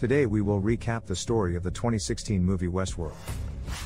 Today we will recap the story of the 2016 movie Westworld.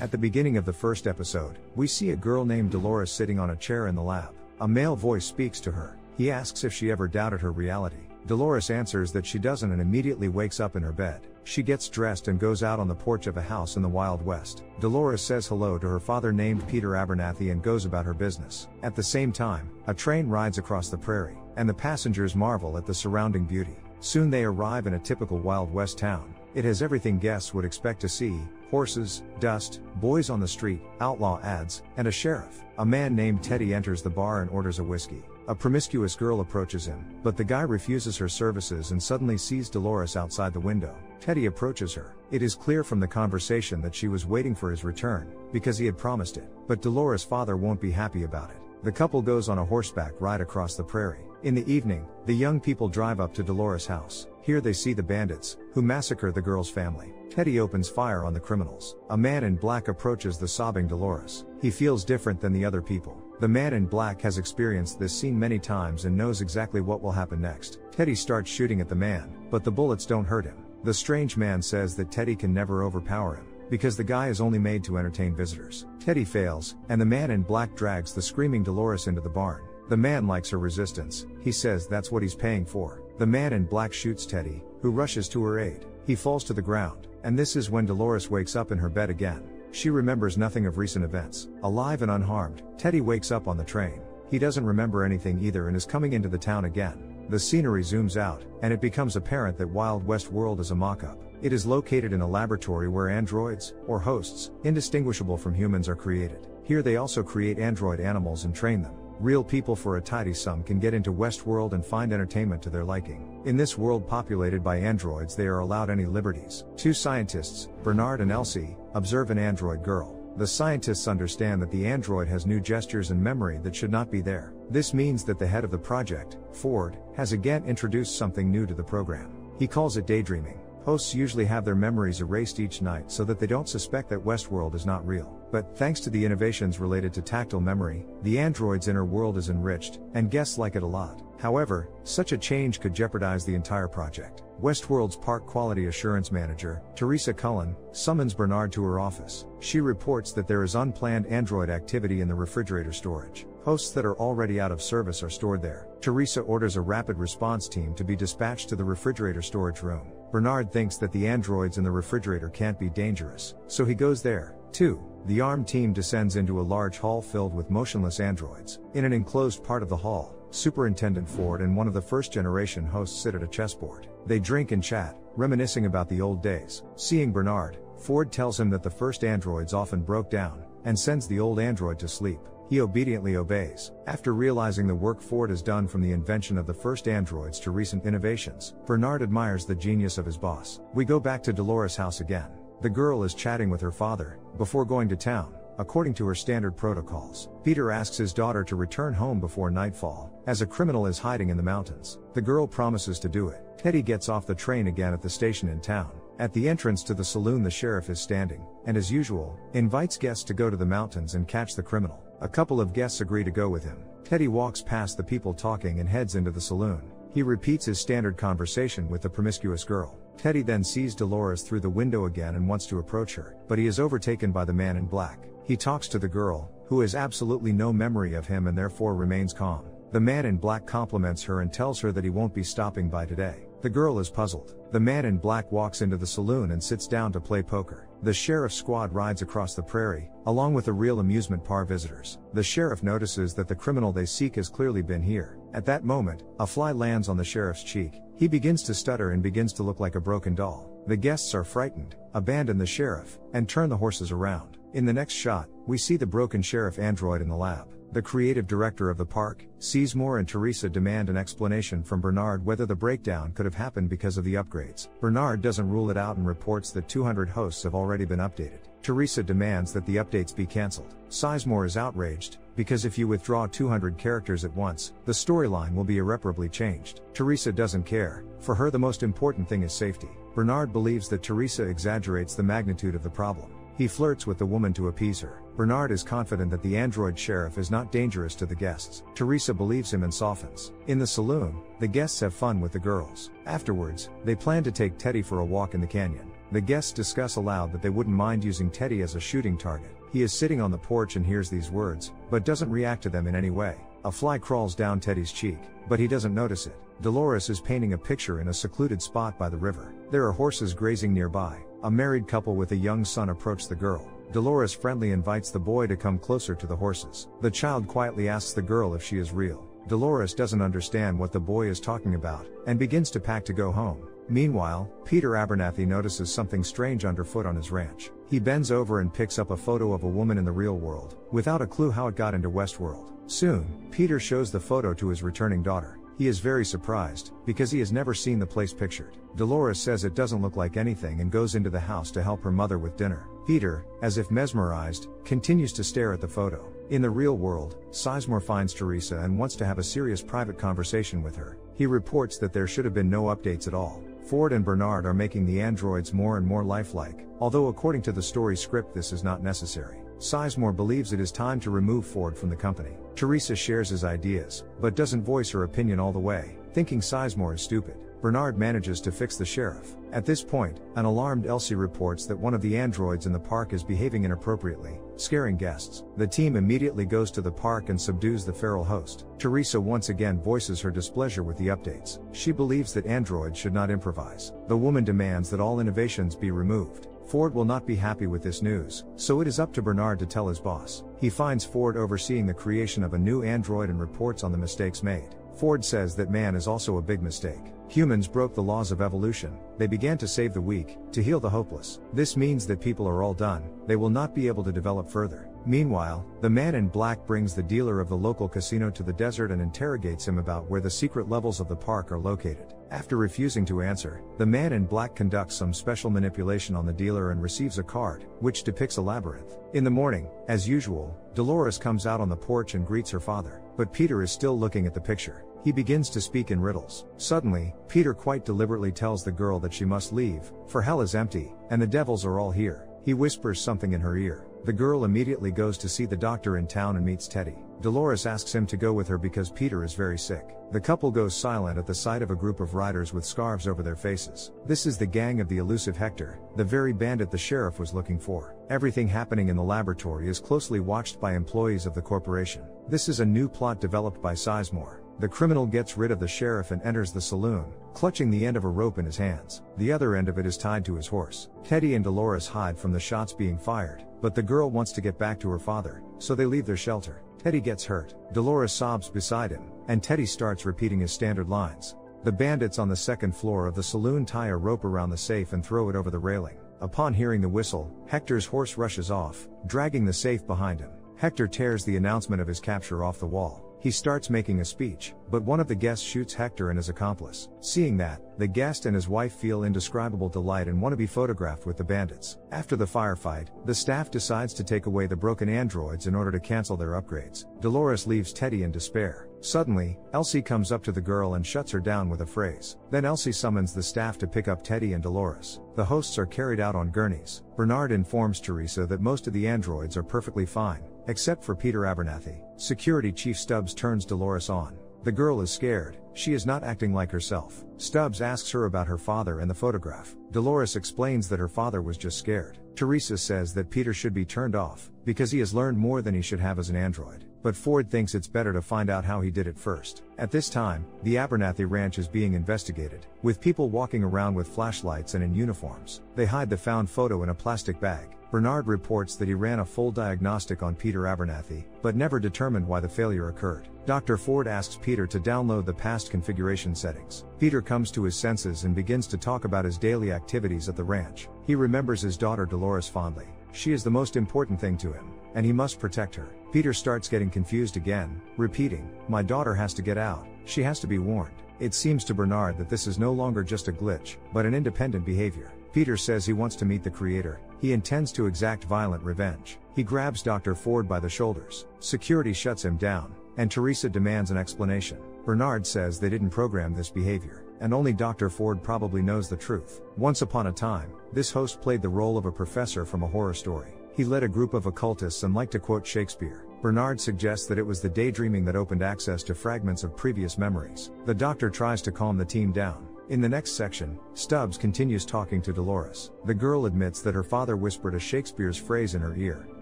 At the beginning of the first episode, we see a girl named Dolores sitting on a chair in the lab. A male voice speaks to her. He asks if she ever doubted her reality. Dolores answers that she doesn't and immediately wakes up in her bed. She gets dressed and goes out on the porch of a house in the Wild West. Dolores says hello to her father named Peter Abernathy and goes about her business. At the same time, a train rides across the prairie, and the passengers marvel at the surrounding beauty. Soon they arrive in a typical Wild West town. It has everything guests would expect to see: horses, dust, boys on the street, outlaw ads, and a sheriff. A man named Teddy enters the bar and orders a whiskey. A promiscuous girl approaches him, but the guy refuses her services and suddenly sees Dolores outside the window. Teddy approaches her. It is clear from the conversation that she was waiting for his return, because he had promised it. But Dolores' father won't be happy about it. The couple goes on a horseback ride across the prairie. In the evening, the young people drive up to Dolores' house. Here they see the bandits, who massacre the girl's family. Teddy opens fire on the criminals. A man in black approaches the sobbing Dolores. He feels different than the other people. The man in black has experienced this scene many times and knows exactly what will happen next. Teddy starts shooting at the man, but the bullets don't hurt him. The strange man says that Teddy can never overpower him, because the guy is only made to entertain visitors. Teddy fails, and the man in black drags the screaming Dolores into the barn. The man likes her resistance. He says that's what he's paying for. The man in black shoots Teddy, who rushes to her aid. He falls to the ground, and this is when Dolores wakes up in her bed again. She remembers nothing of recent events. Alive and unharmed, Teddy wakes up on the train. He doesn't remember anything either and is coming into the town again. The scenery zooms out, and it becomes apparent that Wild West World is a mock-up. It is located in a laboratory where androids, or hosts, indistinguishable from humans, are created. Here they also create android animals and train them. Real people for a tidy sum can get into Westworld and find entertainment to their liking. In this world populated by androids, they are allowed any liberties. Two scientists, Bernard and Elsie, observe an android girl. The scientists understand that the android has new gestures and memory that should not be there. This means that the head of the project, Ford, has again introduced something new to the program. He calls it daydreaming. Hosts usually have their memories erased each night so that they don't suspect that Westworld is not real. But thanks to the innovations related to tactile memory, the android's inner world is enriched, and guests like it a lot. However, such a change could jeopardize the entire project. Westworld's Park Quality Assurance Manager, Teresa Cullen, summons Bernard to her office. She reports that there is unplanned android activity in the refrigerator storage. Hosts that are already out of service are stored there. Teresa orders a rapid response team to be dispatched to the refrigerator storage room. Bernard thinks that the androids in the refrigerator can't be dangerous, so he goes there, too. The armed team descends into a large hall filled with motionless androids. In an enclosed part of the hall, Superintendent Ford and one of the first-generation hosts sit at a chessboard. They drink and chat, reminiscing about the old days. Seeing Bernard, Ford tells him that the first androids often broke down, and sends the old android to sleep. He obediently obeys. After realizing the work Ford has done from the invention of the first androids to recent innovations, Bernard admires the genius of his boss. We go back to Dolores' house again. The girl is chatting with her father, before going to town, according to her standard protocols. Peter asks his daughter to return home before nightfall, as a criminal is hiding in the mountains. The girl promises to do it. Teddy gets off the train again at the station in town. At the entrance to the saloon, the sheriff is standing, and as usual, invites guests to go to the mountains and catch the criminal. A couple of guests agree to go with him. Teddy walks past the people talking and heads into the saloon. He repeats his standard conversation with the promiscuous girl. Teddy then sees Dolores through the window again and wants to approach her, but he is overtaken by the man in black. He talks to the girl, who has absolutely no memory of him and therefore remains calm. The man in black compliments her and tells her that he won't be stopping by today. The girl is puzzled. The man in black walks into the saloon and sits down to play poker. The sheriff's squad rides across the prairie, along with the real amusement park visitors. The sheriff notices that the criminal they seek has clearly been here. At that moment, a fly lands on the sheriff's cheek. He begins to stutter and begins to look like a broken doll. The guests are frightened, abandon the sheriff, and turn the horses around. In the next shot, we see the broken sheriff android in the lab. The creative director of the park, Sizemore, and Teresa demand an explanation from Bernard whether the breakdown could have happened because of the upgrades. Bernard doesn't rule it out and reports that 200 hosts have already been updated. Teresa demands that the updates be cancelled. Sizemore is outraged, because if you withdraw 200 characters at once, the storyline will be irreparably changed. Teresa doesn't care. For her, the most important thing is safety. Bernard believes that Teresa exaggerates the magnitude of the problem. He flirts with the woman to appease her. Bernard is confident that the android sheriff is not dangerous to the guests. Teresa believes him and softens. In the saloon, the guests have fun with the girls. Afterwards, they plan to take Teddy for a walk in the canyon. The guests discuss aloud that they wouldn't mind using Teddy as a shooting target. He is sitting on the porch and hears these words, but doesn't react to them in any way. A fly crawls down Teddy's cheek, but he doesn't notice it. Dolores is painting a picture in a secluded spot by the river. There are horses grazing nearby. A married couple with a young son approach the girl. Dolores friendly invites the boy to come closer to the horses. The child quietly asks the girl if she is real. Dolores doesn't understand what the boy is talking about, and begins to pack to go home. Meanwhile, Peter Abernathy notices something strange underfoot on his ranch. He bends over and picks up a photo of a woman in the real world, without a clue how it got into Westworld. Soon, Peter shows the photo to his returning daughter. He is very surprised, because he has never seen the place pictured. Dolores says it doesn't look like anything and goes into the house to help her mother with dinner. Peter, as if mesmerized, continues to stare at the photo. In the real world, Sizemore finds Teresa and wants to have a serious private conversation with her. He reports that there should have been no updates at all. Ford and Bernard are making the androids more and more lifelike, although according to the story script this is not necessary. Sizemore believes it is time to remove Ford from the company. Teresa shares his ideas, but doesn't voice her opinion all the way, thinking Sizemore is stupid. Bernard manages to fix the sheriff. At this point, an alarmed Elsie reports that one of the androids in the park is behaving inappropriately, scaring guests. The team immediately goes to the park and subdues the feral host. Teresa once again voices her displeasure with the updates. She believes that androids should not improvise. The woman demands that all innovations be removed. Ford will not be happy with this news, so it is up to Bernard to tell his boss. He finds Ford overseeing the creation of a new android and reports on the mistakes made. Ford says that man is also a big mistake. Humans broke the laws of evolution. They began to save the weak, to heal the hopeless. This means that people are all done. They will not be able to develop further. Meanwhile, the man in black brings the dealer of the local casino to the desert and interrogates him about where the secret levels of the park are located. After refusing to answer, the man in black conducts some special manipulation on the dealer and receives a card, which depicts a labyrinth. In the morning, as usual, Dolores comes out on the porch and greets her father, but Peter is still looking at the picture. He begins to speak in riddles. Suddenly, Peter quite deliberately tells the girl that she must leave, for hell is empty, and the devils are all here. He whispers something in her ear. The girl immediately goes to see the doctor in town and meets Teddy. Dolores asks him to go with her because Peter is very sick. The couple goes silent at the sight of a group of riders with scarves over their faces. This is the gang of the elusive Hector, the very bandit the sheriff was looking for. Everything happening in the laboratory is closely watched by employees of the corporation. This is a new plot developed by Sizemore. The criminal gets rid of the sheriff and enters the saloon, clutching the end of a rope in his hands. The other end of it is tied to his horse. Teddy and Dolores hide from the shots being fired, but the girl wants to get back to her father, so they leave their shelter. Teddy gets hurt. Dolores sobs beside him, and Teddy starts repeating his standard lines. The bandits on the second floor of the saloon tie a rope around the safe and throw it over the railing. Upon hearing the whistle, Hector's horse rushes off, dragging the safe behind him. Hector tears the announcement of his capture off the wall. He starts making a speech, but one of the guests shoots Hector and his accomplice. Seeing that, the guest and his wife feel indescribable delight and want to be photographed with the bandits. After the firefight, the staff decides to take away the broken androids in order to cancel their upgrades. Dolores leaves Teddy in despair. Suddenly, Elsie comes up to the girl and shuts her down with a phrase. Then Elsie summons the staff to pick up Teddy and Dolores. The hosts are carried out on gurneys. Bernard informs Teresa that most of the androids are perfectly fine, except for Peter Abernathy. Security Chief Stubbs turns Dolores on. The girl is scared. She is not acting like herself. Stubbs asks her about her father and the photograph. Dolores explains that her father was just scared. Teresa says that Peter should be turned off, because he has learned more than he should have as an android. But Ford thinks it's better to find out how he did it first. At this time, the Abernathy Ranch is being investigated, with people walking around with flashlights and in uniforms. They hide the found photo in a plastic bag. Bernard reports that he ran a full diagnostic on Peter Abernathy, but never determined why the failure occurred. Dr. Ford asks Peter to download the past configuration settings. Peter comes to his senses and begins to talk about his daily activities at the ranch. He remembers his daughter Dolores fondly. She is the most important thing to him, and he must protect her. Peter starts getting confused again, repeating, "My daughter has to get out, she has to be warned." It seems to Bernard that this is no longer just a glitch, but an independent behavior. Peter says he wants to meet the creator. He intends to exact violent revenge. He grabs Dr. Ford by the shoulders. Security shuts him down, and Teresa demands an explanation. Bernard says they didn't program this behavior, and only Dr. Ford probably knows the truth. Once upon a time, this host played the role of a professor from a horror story. He led a group of occultists, and like to quote Shakespeare, Bernard suggests that it was the daydreaming that opened access to fragments of previous memories. The doctor tries to calm the team down. In the next section, Stubbs continues talking to Dolores. The girl admits that her father whispered a Shakespeare's phrase in her ear,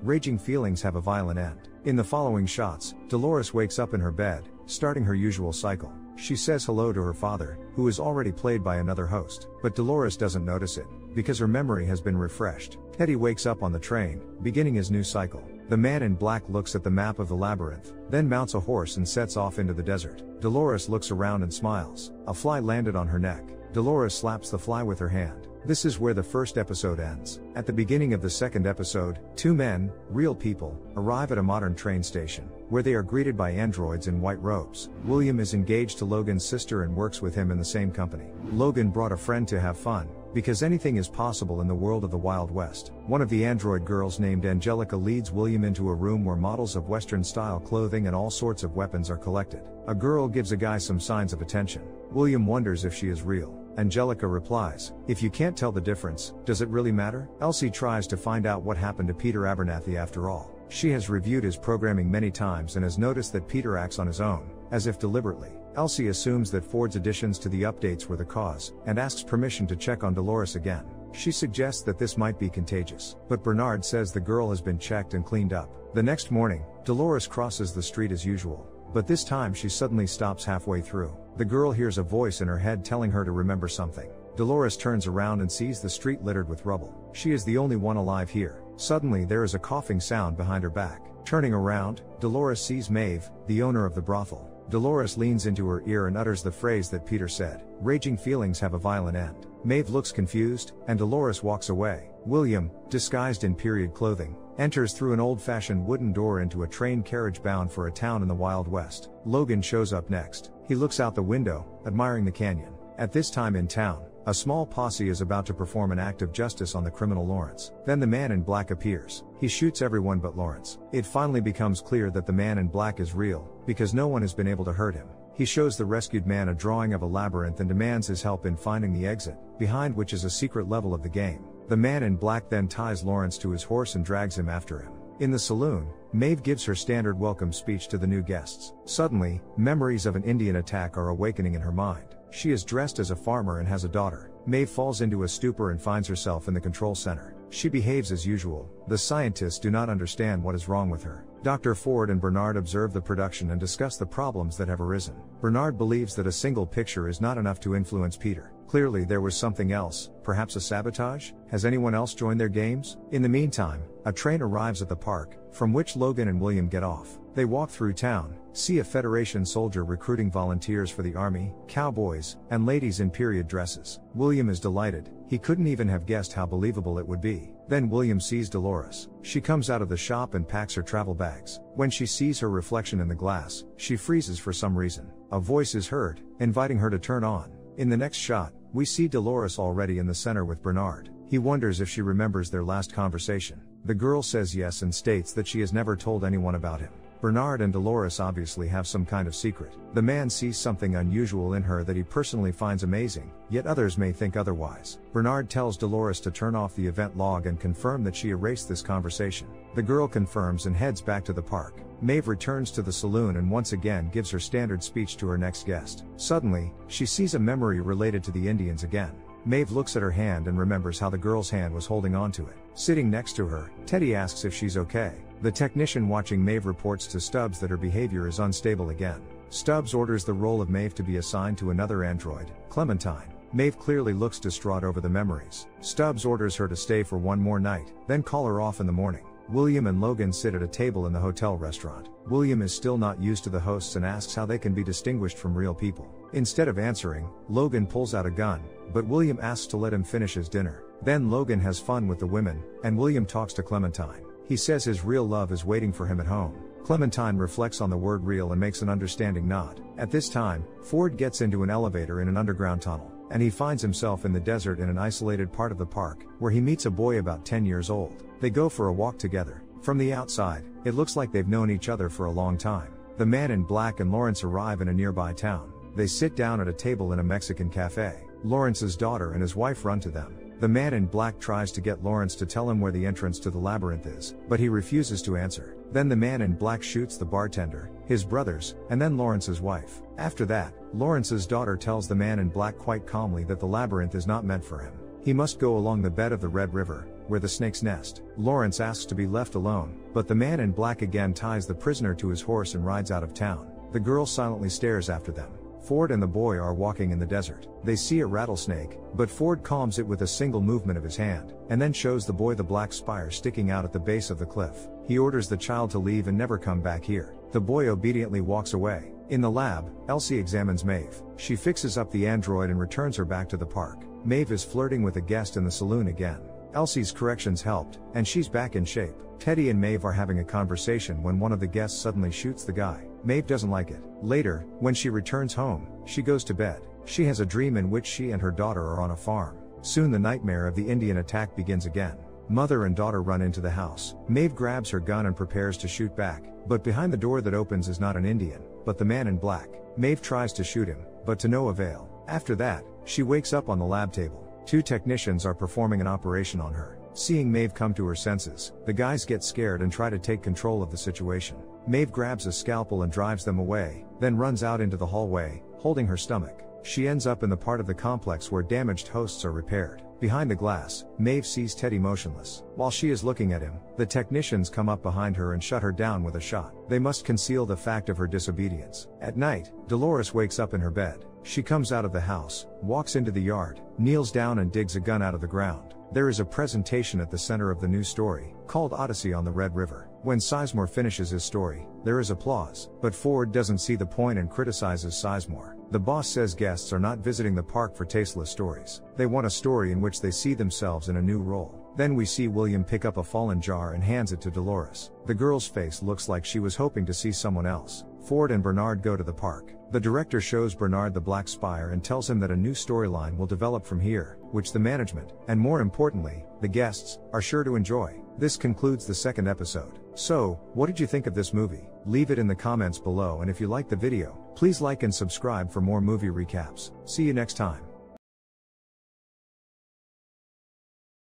raging feelings have a violent end. In the following shots, Dolores wakes up in her bed, starting her usual cycle. She says hello to her father, who is already played by another host, but Dolores doesn't notice it, because her memory has been refreshed. Teddy wakes up on the train, beginning his new cycle. The man in black looks at the map of the labyrinth, then mounts a horse and sets off into the desert. Dolores looks around and smiles. A fly landed on her neck. Dolores slaps the fly with her hand. This is where the first episode ends. At the beginning of the second episode, two men, real people, arrive at a modern train station, where they are greeted by androids in white robes. William is engaged to Logan's sister and works with him in the same company. Logan brought a friend to have fun, because anything is possible in the world of the Wild West. One of the android girls named Angelica leads William into a room where models of Western-style clothing and all sorts of weapons are collected. A girl gives a guy some signs of attention. William wonders if she is real. Angelica replies, if you can't tell the difference, does it really matter? Elsie tries to find out what happened to Peter Abernathy after all. She has reviewed his programming many times and has noticed that Peter acts on his own, as if deliberately. Elsie assumes that Ford's additions to the updates were the cause, and asks permission to check on Dolores again. She suggests that this might be contagious, but Bernard says the girl has been checked and cleaned up. The next morning, Dolores crosses the street as usual, but this time she suddenly stops halfway through. The girl hears a voice in her head telling her to remember something. Dolores turns around and sees the street littered with rubble. She is the only one alive here. Suddenly there is a coughing sound behind her back. Turning around, Dolores sees Maeve, the owner of the brothel. Dolores leans into her ear and utters the phrase that Peter said, raging feelings have a violent end. Maeve looks confused, and Dolores walks away. William, disguised in period clothing, enters through an old-fashioned wooden door into a train carriage bound for a town in the Wild West. Logan shows up next. He looks out the window, admiring the canyon. At this time in town, a small posse is about to perform an act of justice on the criminal Lawrence. Then the man in black appears. He shoots everyone but Lawrence. It finally becomes clear that the man in black is real, because no one has been able to hurt him. He shows the rescued man a drawing of a labyrinth and demands his help in finding the exit, behind which is a secret level of the game. The man in black then ties Lawrence to his horse and drags him after him. In the saloon, Maeve gives her standard welcome speech to the new guests. Suddenly, memories of an Indian attack are awakening in her mind. She is dressed as a farmer and has a daughter. Maeve falls into a stupor and finds herself in the control center. She behaves as usual. The scientists do not understand what is wrong with her. Dr. Ford and Bernard observe the production and discuss the problems that have arisen. Bernard believes that a single picture is not enough to influence Peter. Clearly there was something else, perhaps a sabotage? Has anyone else joined their games? In the meantime, a train arrives at the park, from which Logan and William get off. They walk through town, see a Federation soldier recruiting volunteers for the army, cowboys, and ladies in period dresses. William is delighted. He couldn't even have guessed how believable it would be. Then William sees Dolores. She comes out of the shop and packs her travel bags. When she sees her reflection in the glass, she freezes for some reason. A voice is heard, inviting her to turn on. In the next shot, we see Dolores already in the center with Bernard. He wonders if she remembers their last conversation. The girl says yes and states that she has never told anyone about him. Bernard and Dolores obviously have some kind of secret. The man sees something unusual in her that he personally finds amazing, yet others may think otherwise. Bernard tells Dolores to turn off the event log and confirm that she erased this conversation. The girl confirms and heads back to the park. Maeve returns to the saloon and once again gives her standard speech to her next guest. Suddenly, she sees a memory related to the Indians again. Maeve looks at her hand and remembers how the girl's hand was holding onto it. Sitting next to her, Teddy asks if she's okay. The technician watching Maeve reports to Stubbs that her behavior is unstable again. Stubbs orders the role of Maeve to be assigned to another android, Clementine. Maeve clearly looks distraught over the memories. Stubbs orders her to stay for one more night, then call her off in the morning. William and Logan sit at a table in the hotel restaurant. William is still not used to the hosts and asks how they can be distinguished from real people. Instead of answering, Logan pulls out a gun, but William asks to let him finish his dinner. Then Logan has fun with the women, and William talks to Clementine. He says his real love is waiting for him at home. Clementine reflects on the word real and makes an understanding nod. At this time, Ford gets into an elevator in an underground tunnel, and he finds himself in the desert in an isolated part of the park, where he meets a boy about 10 years old. They go for a walk together. From the outside, it looks like they've known each other for a long time. The man in black and Lawrence arrive in a nearby town. They sit down at a table in a Mexican cafe. Lawrence's daughter and his wife run to them. The man in black tries to get Lawrence to tell him where the entrance to the labyrinth is, but he refuses to answer. Then the man in black shoots the bartender, his brothers, and then Lawrence's wife. After that, Lawrence's daughter tells the man in black quite calmly that the labyrinth is not meant for him. He must go along the bed of the Red River, where the snakes nest. Lawrence asks to be left alone, but the man in black again ties the prisoner to his horse and rides out of town. The girl silently stares after them. Ford and the boy are walking in the desert. They see a rattlesnake, but Ford calms it with a single movement of his hand, and then shows the boy the black spire sticking out at the base of the cliff. He orders the child to leave and never come back here. The boy obediently walks away. In the lab, Elsie examines Maeve. She fixes up the android and returns her back to the park. Maeve is flirting with a guest in the saloon again. Elsie's corrections helped, and she's back in shape. Teddy and Maeve are having a conversation when one of the guests suddenly shoots the guy. Maeve doesn't like it. Later, when she returns home, she goes to bed. She has a dream in which she and her daughter are on a farm. Soon the nightmare of the Indian attack begins again. Mother and daughter run into the house. Maeve grabs her gun and prepares to shoot back, but behind the door that opens is not an Indian, but the man in black. Maeve tries to shoot him, but to no avail. After that, she wakes up on the lab table. Two technicians are performing an operation on her. Seeing Maeve come to her senses, the guys get scared and try to take control of the situation. Maeve grabs a scalpel and drives them away, then runs out into the hallway, holding her stomach. She ends up in the part of the complex where damaged hosts are repaired. Behind the glass, Maeve sees Teddy motionless. While she is looking at him, the technicians come up behind her and shut her down with a shot. They must conceal the fact of her disobedience. At night, Dolores wakes up in her bed. She comes out of the house, walks into the yard, kneels down and digs a gun out of the ground. There is a presentation at the center of the new story, called Odyssey on the Red River. When Sizemore finishes his story, there is applause, but Ford doesn't see the point and criticizes Sizemore. The boss says guests are not visiting the park for tasteless stories. They want a story in which they see themselves in a new role. Then we see William pick up a fallen jar and hands it to Dolores. The girl's face looks like she was hoping to see someone else. Ford and Bernard go to the park. The director shows Bernard the Black Spire and tells him that a new storyline will develop from here, which the management, and more importantly, the guests, are sure to enjoy. This concludes the second episode. So, what did you think of this movie? Leave it in the comments below, and if you like the video, please like and subscribe for more movie recaps. See you next time.